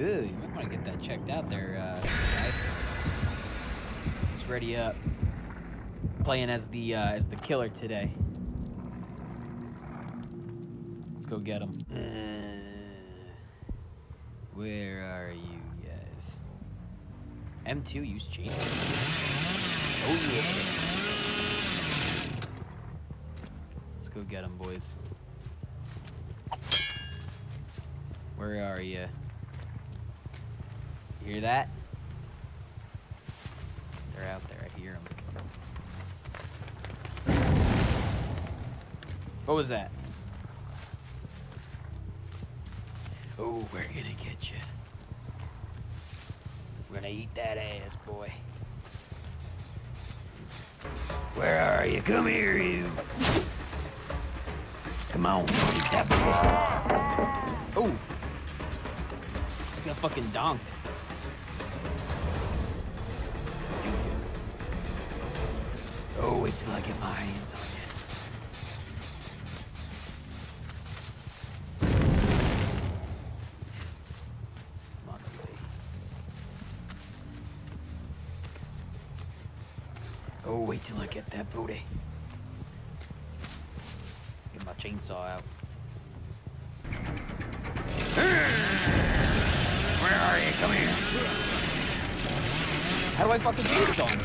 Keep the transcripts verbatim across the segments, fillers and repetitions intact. Ooh, you might want to get that checked out there, uh, guy. It's ready up. Playing as the uh, as the killer today. Let's go get him. Uh, where are you guys? M two use chainsaw. Oh yeah. Let's go get him, boys. Where are you? You hear that? They're out there. I hear them. What was that? Oh, we're gonna get you. We're gonna eat that ass, boy. Where are you? Come here, you. Come on, eat that boy. Oh. He got fucking donked. Oh, wait till I get my hands on you. I'm on the way. Oh, wait till I get that booty. Get my chainsaw out. Where are you? Come here. How do I fucking chainsaw him?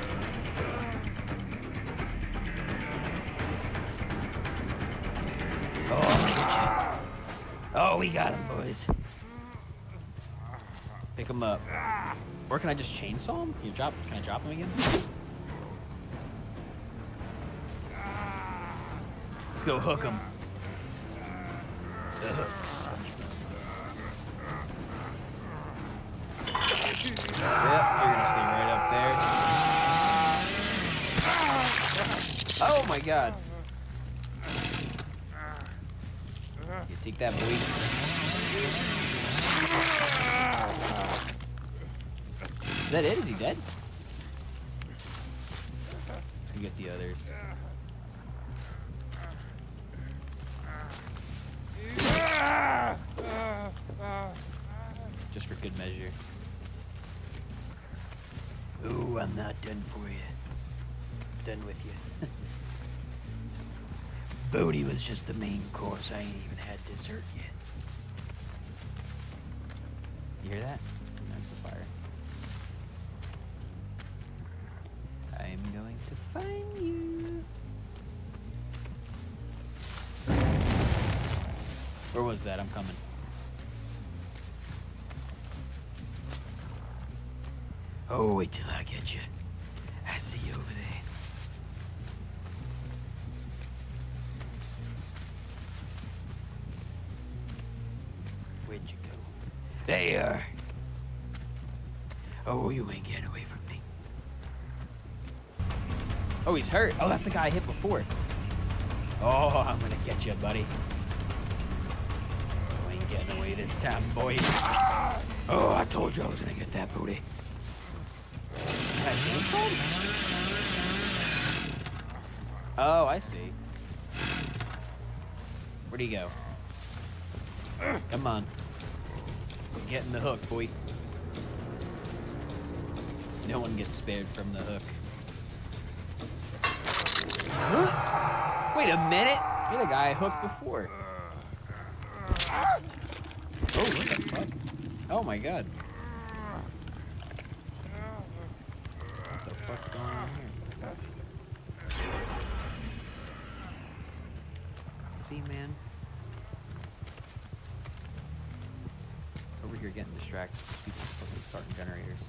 Oh, we got him, boys. Pick him up. Or can I just chainsaw him? Can, you drop, can I drop him again? Let's go hook him. The hooks. Yep, you're gonna stay right up there. Oh my god. You take that, boy. Is that it? Is he dead? Let's go get the others. Just for good measure. Ooh, I'm not done for you. Done with you. Booty was just the main course. I ain't even had dessert yet. You hear that? That's the fire. I'm going to find you. Where was that? I'm coming. Oh, wait till I get you. I see you over there. Where'd you go? There you are. Oh, you ain't getting away from me. Oh, he's hurt. Oh, that's the guy I hit before. Oh, I'm gonna get you, buddy. You ain't getting away this time, boy. Oh, I told you I was gonna get that booty. Can I chainsaw him? Oh, I see. Where'd he go? Come on. I'm getting the hook, boy. No one gets spared from the hook. Huh? Wait a minute! You're the guy I hooked before. Oh, what the fuck? Oh my god. What the fuck's going on here? See, man? Over here getting distracted. These people fucking starting generators.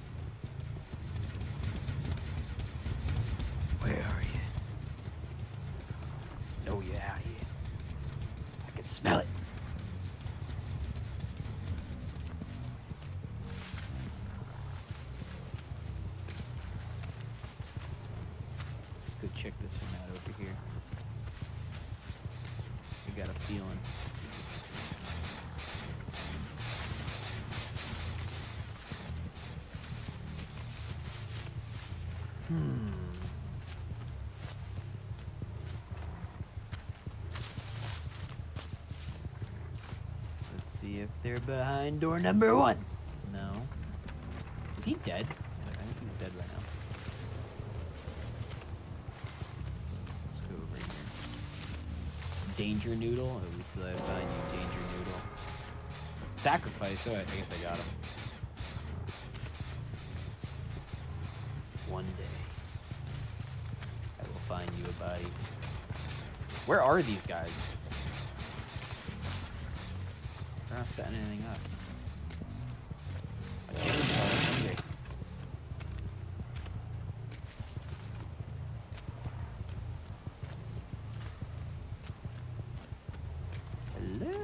Where are you? No, you're out here. I can smell it. Let's go check this one out over here. We got a feeling. Hmm. Let's see if they're behind door number one. No. Is he dead? I think he's dead right now. Let's go over here. Danger Noodle? Oh, till I find you, Danger Noodle. Sacrifice? Oh, I guess I got him. One day, I will find you a body. Where are these guys? They're not setting anything up. A genocide. Here. Hello?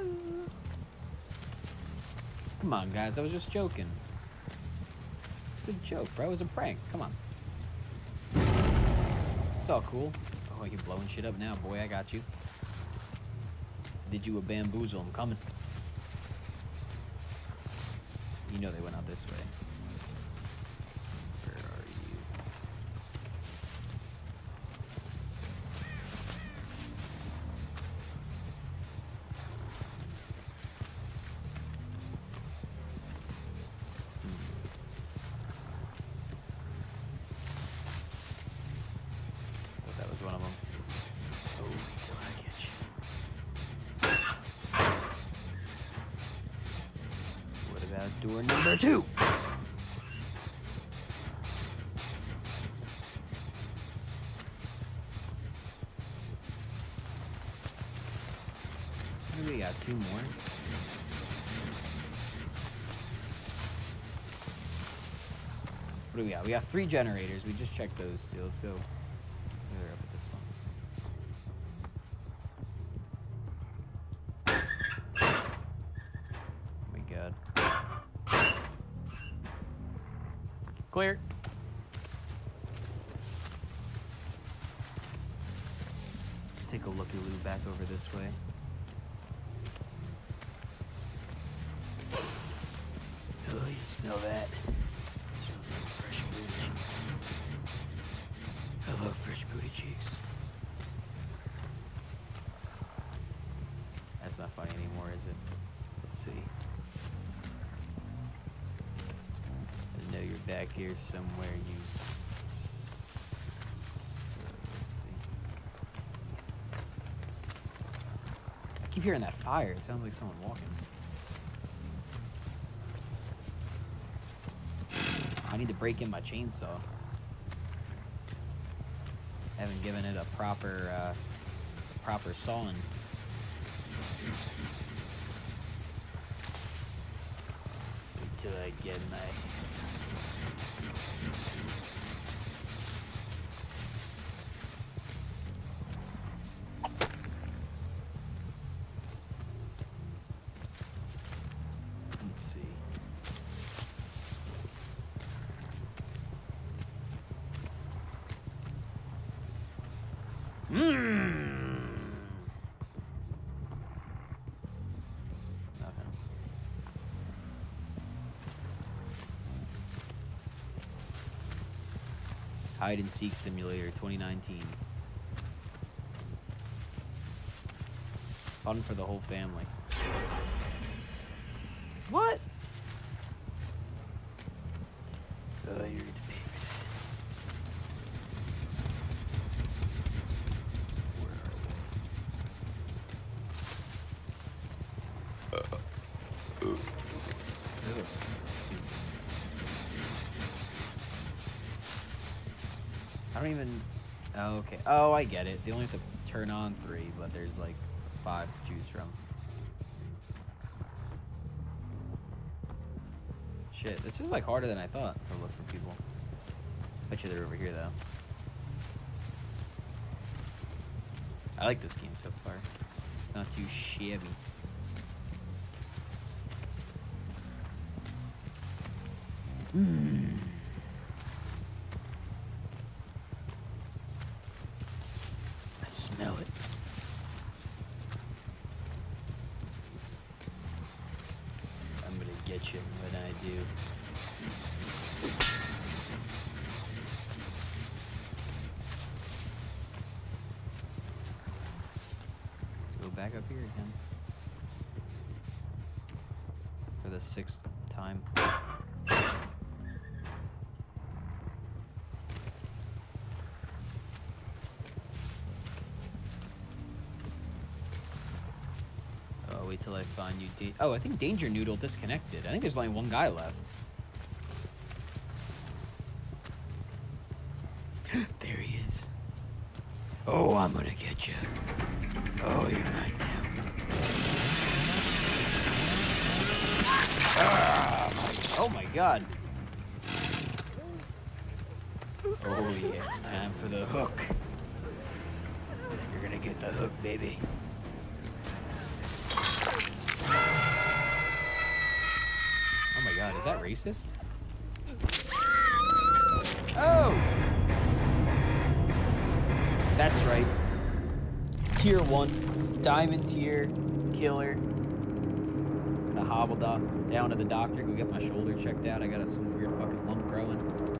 Come on, guys. I was just joking. It's a joke, bro. It was a prank. Come on. It's all cool. Oh, you're blowing shit up now, boy. I got you. Did you a bamboozle? I'm coming. You know they went out this way. Where are you? I thought that was one of them. Oh, wait till I get you. Door number two. We got two more. What do we got? We got three generators. We just checked those two. Let's go. They're up at this one. Clear. Let's take a looky-loo back over this way. Oh, you smell that? It smells like fresh booty cheeks. I love fresh booty cheeks. That's not funny anymore, is it? Let's see. I know you're back here somewhere, you... Let's see. I keep hearing that fire. It sounds like someone walking. I need to break in my chainsaw. I haven't given it a proper, uh, proper sawing. Till I get my hands on it. Let's see. Mmm. Hide and Seek Simulator twenty nineteen. Fun for the whole family. What? Oh, you're gonna pay for that. Where are we? Uh, uh. I don't even... Oh, okay. Oh, I get it. They only have to turn on three, but there's like five to choose from. Shit, this is like harder than I thought to look for people. Bet you they're over here, though. I like this game so far. It's not too shabby. Mmm. Smell it. I'm gonna get you when I do. Let's go back up here again. For the sixth time. wait till I find you. Da oh, I think Danger Noodle disconnected. I think there's only one guy left. There he is. Oh, I'm gonna get you. Oh, you're mine now. Ah, my, oh my god. Oh yeah, it's time for the hook. You're gonna get the hook, baby. Oh my god, is that racist? Oh! That's right. Tier one, diamond tier, killer. The hobble dog down to the doctor, go get my shoulder checked out. I got a some weird fucking lump growing.